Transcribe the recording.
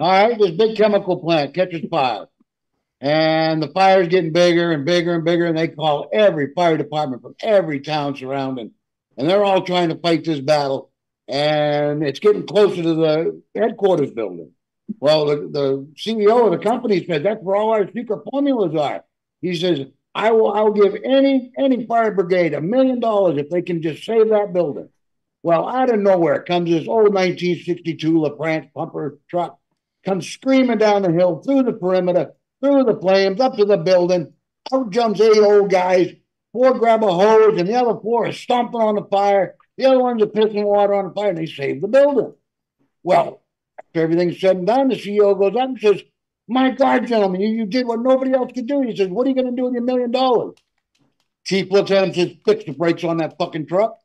All right, this big chemical plant catches fire. And the fire's getting bigger and bigger and bigger, and they call every fire department from every town surrounding. And they're all trying to fight this battle. And it's getting closer to the headquarters building. Well, the CEO of the company said, that's where all our secret formulas are. He says, I'll give any fire brigade $1 million if they can just save that building. Well, out of nowhere comes this old 1962 LaFrance pumper truck, comes screaming down the hill, through the perimeter, through the flames, up to the building. Out jumps 8 old guys. 4 grab a hose, and the other 4 are stomping on the fire. The other ones are pissing water on the fire, and they save the building. Well, after everything's said and done, the CEO goes up and says, my God, gentlemen, you did what nobody else could do. He says, what are you going to do with your $1 million? Chief looks at him and says, fix the brakes on that fucking truck.